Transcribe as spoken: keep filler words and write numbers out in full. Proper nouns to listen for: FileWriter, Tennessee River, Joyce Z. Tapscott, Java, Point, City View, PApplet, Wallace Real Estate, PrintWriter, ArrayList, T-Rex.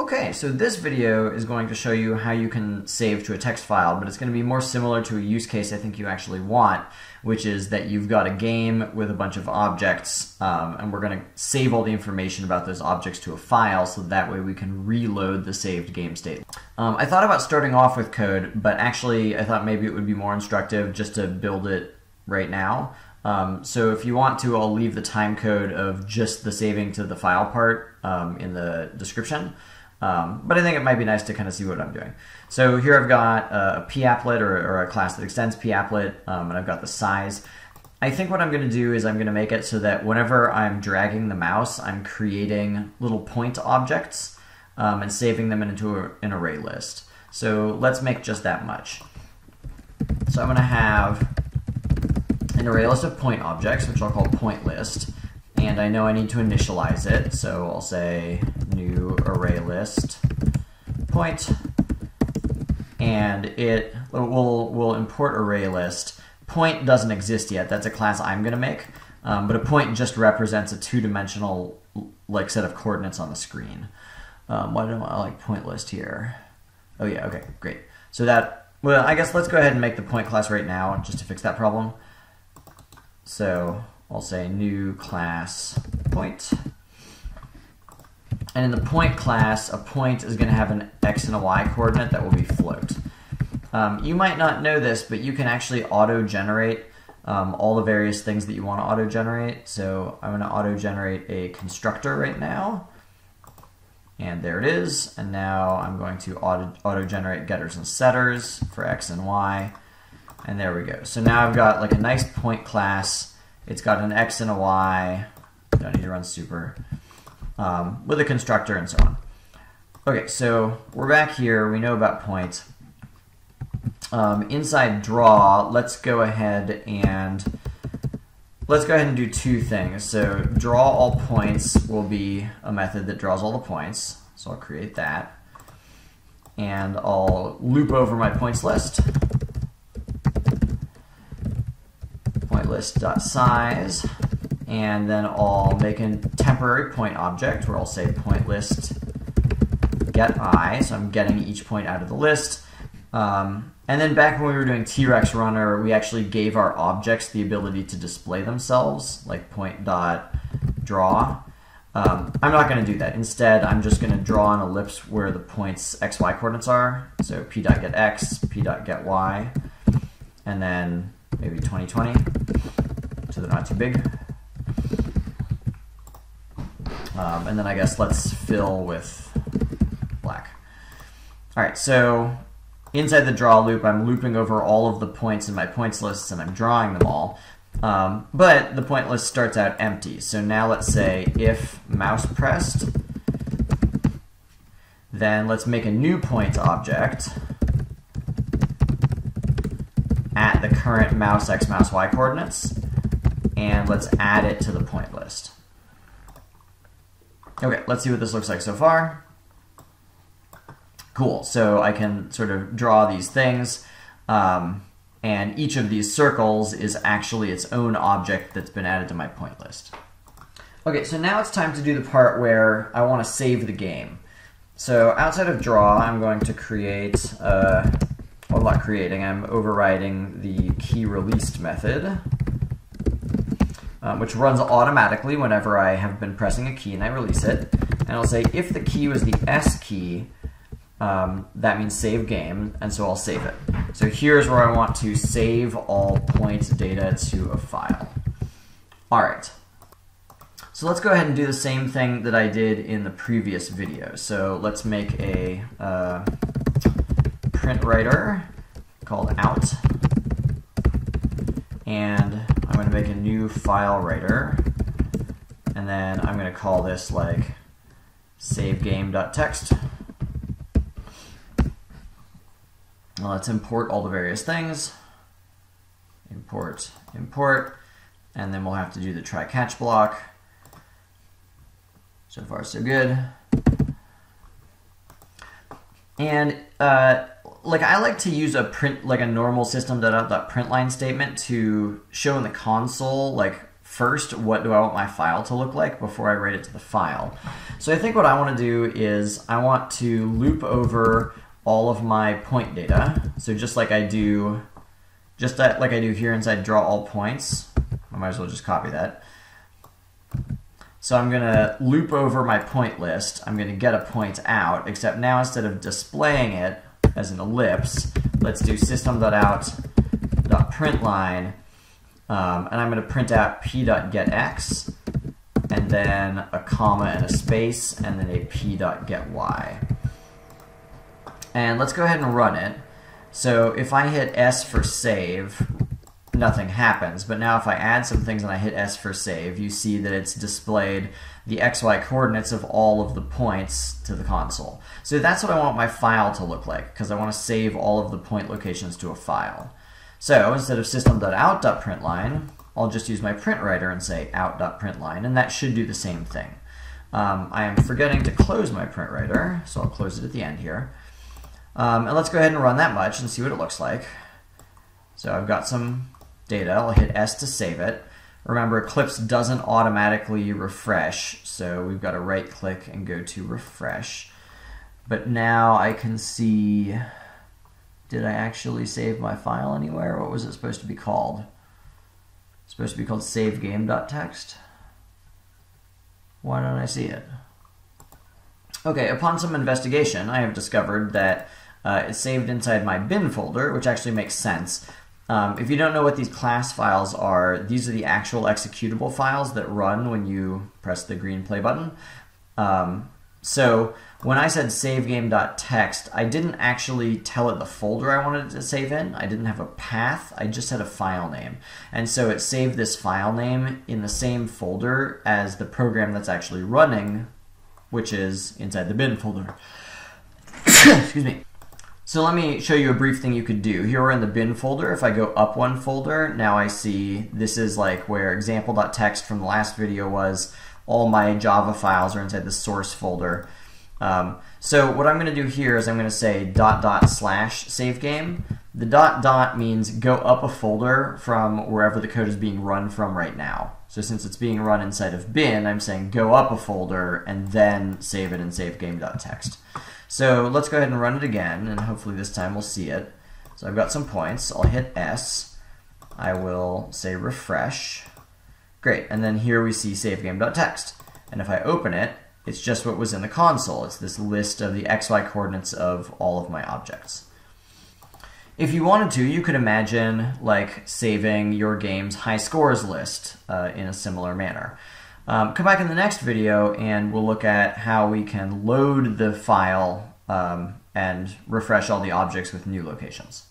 Okay, so this video is going to show you how you can save to a text file, but it's going to be more similar to a use case I think you actually want, which is that you've got a game with a bunch of objects, um, and we're going to save all the information about those objects to a file, so that way we can reload the saved game state. Um, I thought about starting off with code, but actually I thought maybe it would be more instructive just to build it right now. Um, so if you want to, I'll leave the time code of just the saving to the file part um, in the description. Um, but I think it might be nice to kind of see what I'm doing. So here I've got a PApplet, or, or a class that extends PApplet, um, and I've got the size. I think what I'm going to do is I'm going to make it so that whenever I'm dragging the mouse, I'm creating little point objects um, and saving them into a, an array list. So let's make just that much. So I'm going to have an array list of point objects, which I'll call point list. And I know I need to initialize it, so I'll say new array list point, and it will will import array list. Point doesn't exist yet; that's a class I'm going to make. Um, but a point just represents a two-dimensional like set of coordinates on the screen. Um, why don't I like point list here? Oh yeah, okay, great. So that well, I guess let's go ahead and make the point class right now just to fix that problem. So I'll say new class point. And in the point class, a point is going to have an x and a y coordinate that will be float. Um, you might not know this, but you can actually auto-generate um, all the various things that you want to auto-generate. So I'm going to auto-generate a constructor right now. And there it is. And now I'm going to auto-generate getters and setters for x and y. And there we go. So now I've got like a nice point class. It's got an x and a y, don't need to run super, um, with a constructor and so on. Okay, so we're back here, we know about point. Um, inside draw, let's go ahead and let's go ahead and do two things. So draw all points will be a method that draws all the points, so I'll create that. And I'll loop over my points list. List.size, and then I'll make a temporary point object where I'll say point list get I, so I'm getting each point out of the list. Um, and then back when we were doing T-Rex runner, we actually gave our objects the ability to display themselves, like point.draw. Um, I'm not going to do that. Instead, I'm just going to draw an ellipse where the point's x, y coordinates are, so p.get x, p.get y, and then maybe twenty twenty, so they're not too big. Um, and then I guess let's fill with black. All right, so inside the draw loop, I'm looping over all of the points in my points lists, and I'm drawing them all. Um, but the point list starts out empty. So now let's say if mouse pressed, then let's make a new points object at the current mouse x, mouse y coordinates, and let's add it to the point list. Okay, let's see what this looks like so far. Cool, so I can sort of draw these things, um, and each of these circles is actually its own object that's been added to my point list. Okay, so now it's time to do the part where I want to save the game. So outside of draw, I'm going to create a Well, I'm not creating, I'm overriding the key released method, um, which runs automatically whenever I have been pressing a key and I release it. And I'll say if the key was the S key, um, that means save game, and so I'll save it. So here's where I want to save all point data to a file. All right. So let's go ahead and do the same thing that I did in the previous video. So let's make a uh, PrintWriter called out, and I'm going to make a new FileWriter, and then I'm going to call this like savegame.text. Now let's import all the various things. Import, import, and then we'll have to do the try catch block. So far, so good. And uh, like I like to use a print like a normal system dot out dot print line statement to show in the console like first, what do I want my file to look like before I write it to the file. So I think what I want to do is I want to loop over all of my point data. So just like I do, just that, like I do here inside draw all points, I might as well just copy that. So I'm going to loop over my point list. I'm going to get a point out, except now instead of displaying it as an ellipse, let's do system dot out dot println, um, and I'm going to print out p dot get x, and then a comma and a space, and then a p dot get y. And let's go ahead and run it. So if I hit S for save, nothing happens, but now if I add some things and I hit S for save, you see that it's displayed the X Y coordinates of all of the points to the console. So that's what I want my file to look like, because I want to save all of the point locations to a file. So instead of system dot out dot println, I'll just use my PrintWriter and say out dot println, and that should do the same thing. Um, I am forgetting to close my PrintWriter, so I'll close it at the end here. Um, and let's go ahead and run that much and see what it looks like. So I've got some data. I'll hit S to save it. Remember, Eclipse doesn't automatically refresh, so we've got to right click and go to refresh. But now I can see, did I actually save my file anywhere? What was it supposed to be called? It's supposed to be called savegame dot text. Why don't I see it? Okay, upon some investigation, I have discovered that uh, it's saved inside my bin folder, which actually makes sense. Um, if you don't know what these class files are, these are the actual executable files that run when you press the green play button. Um, so when I said savegame dot text, I didn't actually tell it the folder I wanted it to save in. I didn't have a path. I just had a file name. And so it saved this file name in the same folder as the program that's actually running, which is inside the bin folder. Excuse me. So let me show you a brief thing you could do. Here we're in the bin folder. If I go up one folder, now I see this is like where example dot text from the last video was. All my Java files are inside the source folder. Um, so what I'm going to do here is I'm going to say dot dot slash savegame. The dot dot means go up a folder from wherever the code is being run from right now. So since it's being run inside of bin, I'm saying go up a folder and then save it in savegame dot text. So let's go ahead and run it again, and hopefully this time we'll see it. So I've got some points. I'll hit S. I will say refresh. Great, and then here we see savegame dot text. And if I open it, it's just what was in the console. It's this list of the X Y coordinates of all of my objects. If you wanted to, you could imagine like saving your game's high scores list uh, in a similar manner. Um, come back in the next video and we'll look at how we can load the file um, and refresh all the objects with new locations.